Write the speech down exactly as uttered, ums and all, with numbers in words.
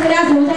Muchas gracias.